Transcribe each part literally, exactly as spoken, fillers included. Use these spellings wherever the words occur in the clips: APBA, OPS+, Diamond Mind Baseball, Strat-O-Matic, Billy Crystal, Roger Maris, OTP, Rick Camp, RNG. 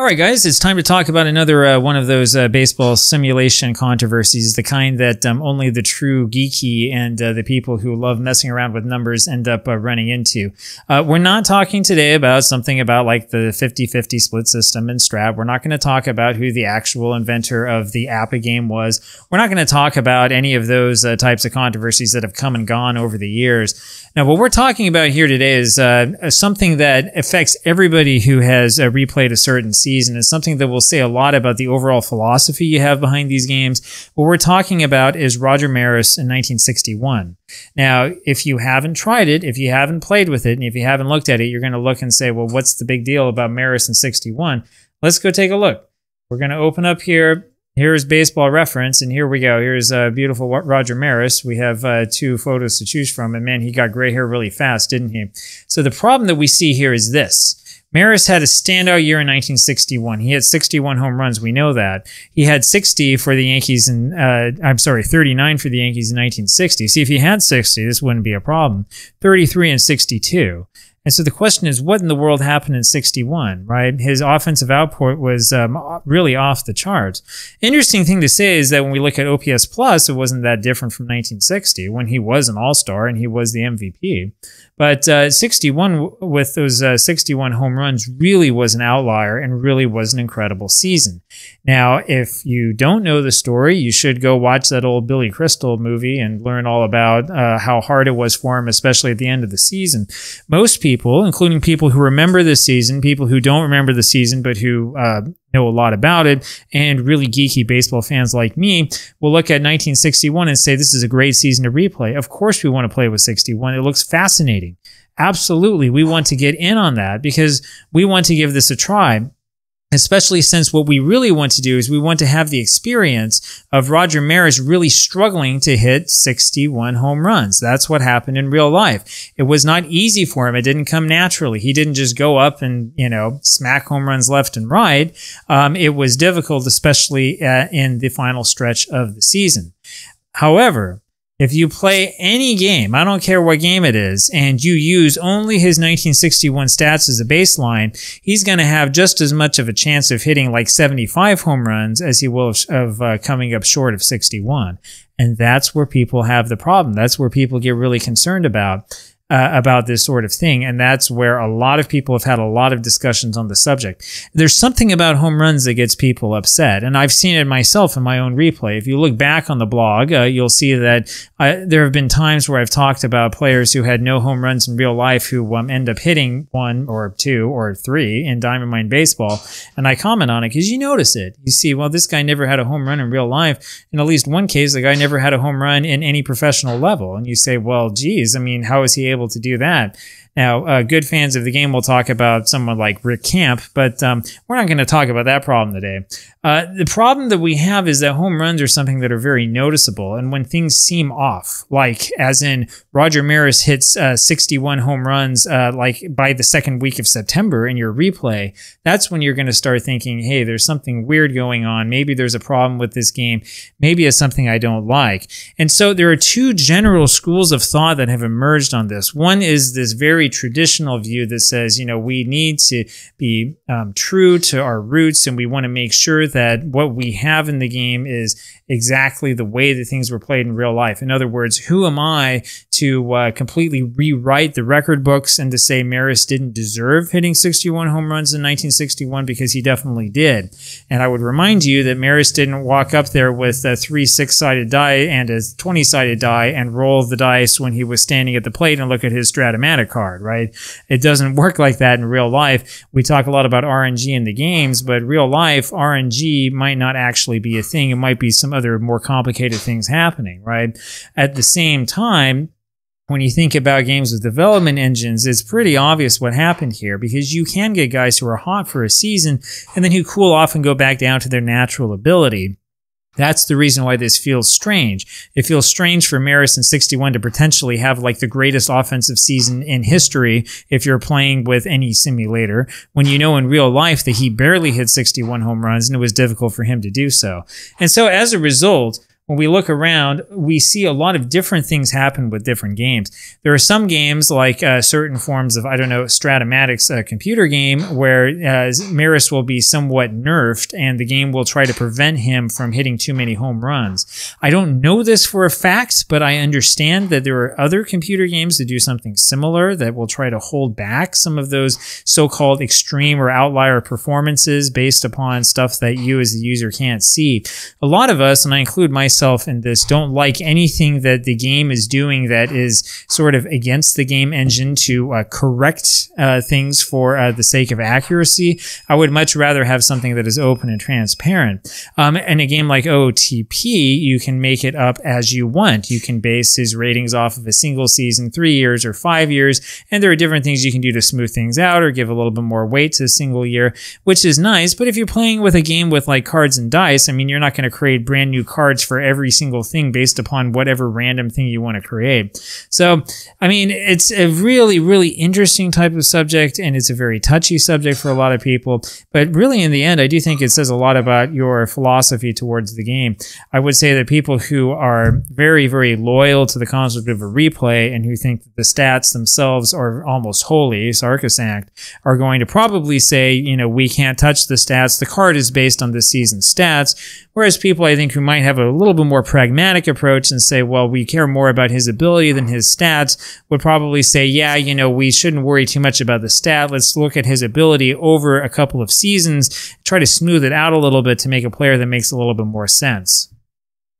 All right, guys, it's time to talk about another uh, one of those uh, baseball simulation controversies, the kind that um, only the true geeky and uh, the people who love messing around with numbers end up uh, running into. Uh, we're not talking today about something about like the fifty fifty split system in Strat. We're not going to talk about who the actual inventor of the APBA game was. We're not going to talk about any of those uh, types of controversies that have come and gone over the years. Now, what we're talking about here today is uh, something that affects everybody who has uh, replayed a certain season. And it's something that will say a lot about the overall philosophy you have behind these games. What we're talking about is Roger Maris in nineteen sixty-one. Now, if you haven't tried it, if you haven't played with it, and if you haven't looked at it, you're going to look and say, well, what's the big deal about Maris in sixty-one? Let's go take a look. We're going to open up here. Here's Baseball Reference, and here we go. Here's uh, beautiful Roger Maris. We have uh, two photos to choose from, and man, he got gray hair really fast, didn't he? So the problem that we see here is this. Maris had a standout year in nineteen sixty-one. He had sixty-one home runs. We know that. He had sixty for the Yankees in, uh, I'm sorry, thirty-nine for the Yankees in nineteen sixty. See, if he had sixty, this wouldn't be a problem. thirty-three and sixty-two. And so the question is, what in the world happened in sixty-one, right? His offensive output was um, really off the charts. Interesting thing to say is that when we look at O P S plus, it wasn't that different from nineteen sixty, when he was an all-star and he was the M V P. But uh, sixty-one, with those uh, sixty-one home runs, really was an outlier and really was an incredible season. Now, if you don't know the story, you should go watch that old Billy Crystal movie and learn all about uh, how hard it was for him, especially at the end of the season. Most people People, including people who remember the season, people who don't remember the season but who uh, know a lot about it, and really geeky baseball fans like me, will look at nineteen sixty-one and say this is a great season to replay. Of course we want to play with sixty-one. It looks fascinating. Absolutely, we want to get in on that because we want to give this a try. Especially since what we really want to do is we want to have the experience of Roger Maris really struggling to hit sixty-one home runs. That's what happened in real life. It was not easy for him. It didn't come naturally. He didn't just go up and, you know, smack home runs left and right. Um, it was difficult, especially uh, in the final stretch of the season. However, if you play any game, I don't care what game it is, and you use only his nineteen sixty-one stats as a baseline, he's going to have just as much of a chance of hitting like seventy-five home runs as he will of, of uh, coming up short of sixty-one. And that's where people have the problem. That's where people get really concerned about. Uh, about this sort of thing, and that's where a lot of people have had a lot of discussions on the subject. There's something about home runs that gets people upset, and I've seen it myself in my own replay. If you look back on the blog, uh, you'll see that I, there have been times where I've talked about players who had no home runs in real life who um, end up hitting one or two or three in Diamond Mind Baseball, and I comment on it because you notice it. You see, well, this guy never had a home run in real life. In at least one case, the guy never had a home run in any professional level, and you say, well, geez, I mean, how is he able to do that? Now, uh, good fans of the game will talk about someone like Rick Camp, but um, we're not going to talk about that problem today. Uh, the problem that we have is that home runs are something that are very noticeable, and when things seem off, like as in Roger Maris hits uh, sixty-one home runs uh, like by the second week of September in your replay, that's when you're going to start thinking, hey, there's something weird going on. Maybe there's a problem with this game. Maybe it's something I don't like. And so there are two general schools of thought that have emerged on this. One is this very traditional view that says, you know, we need to be um, true to our roots, and we want to make sure that what we have in the game is exactly the way that things were played in real life. In other words, who am I to uh, completely rewrite the record books and to say Maris didn't deserve hitting sixty-one home runs in nineteen sixty-one, because he definitely did. And I would remind you that Maris didn't walk up there with a three six-sided die and a twenty-sided die and roll the dice when he was standing at the plate and look at his Strat-O-Matic card. Right? It doesn't work like that in real life. We talk a lot about R N G in the games, but real life, R N G might not actually be a thing. It might be some other more complicated things happening, right? At the same time, when you think about games with development engines, it's pretty obvious what happened here, because you can get guys who are hot for a season and then who cool off and go back down to their natural ability. That's the reason why this feels strange. It feels strange for Maris in sixty-one to potentially have like the greatest offensive season in history if you're playing with any simulator, when you know in real life that he barely hit sixty-one home runs and it was difficult for him to do so. And so as a result, when we look around, we see a lot of different things happen with different games. There are some games like uh, certain forms of, I don't know, Strat-O-Matic's uh, computer game where uh, Maris will be somewhat nerfed and the game will try to prevent him from hitting too many home runs. I don't know this for a fact, but I understand that there are other computer games that do something similar that will try to hold back some of those so-called extreme or outlier performances based upon stuff that you as the user can't see. A lot of us, and I include myself, in this, don't like anything that the game is doing that is sort of against the game engine to uh, correct uh, things for uh, the sake of accuracy. I would much rather have something that is open and transparent. Um, and a game like O T P, you can make it up as you want. You can base his ratings off of a single season, three years or five years, and there are different things you can do to smooth things out or give a little bit more weight to a single year, which is nice. But if you're playing with a game with like cards and dice, I mean, you're not going to create brand new cards for every every single thing based upon whatever random thing you want to create. So, I mean, it's a really, really interesting type of subject, and it's a very touchy subject for a lot of people. But really, in the end, I do think it says a lot about your philosophy towards the game. I would say that people who are very, very loyal to the concept of a replay and who think that the stats themselves are almost holy, sacrosanct, are going to probably say, you know, we can't touch the stats. The card is based on this season's stats. Whereas people, I think, who might have a little bit more pragmatic approach and say, well, we care more about his ability than his stats, would probably say, yeah, you know, we shouldn't worry too much about the stat. Let's look at his ability over a couple of seasons, try to smooth it out a little bit to make a player that makes a little bit more sense.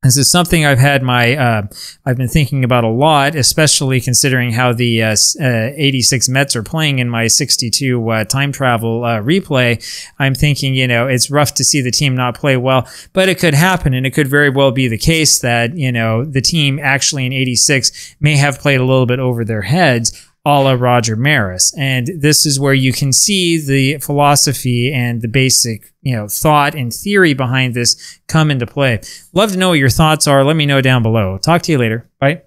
This is something I've had my, uh, I've been thinking about a lot, especially considering how the uh, uh, eighty-six Mets are playing in my sixty-two uh, time travel uh, replay. I'm thinking, you know, it's rough to see the team not play well, but it could happen. And it could very well be the case that, you know, the team actually in eighty-six may have played a little bit over their heads, a la Roger Maris. And this is where you can see the philosophy and the basic, you know, thought and theory behind this come into play. Love to know what your thoughts are. Let me know down below. Talk to you later. Bye.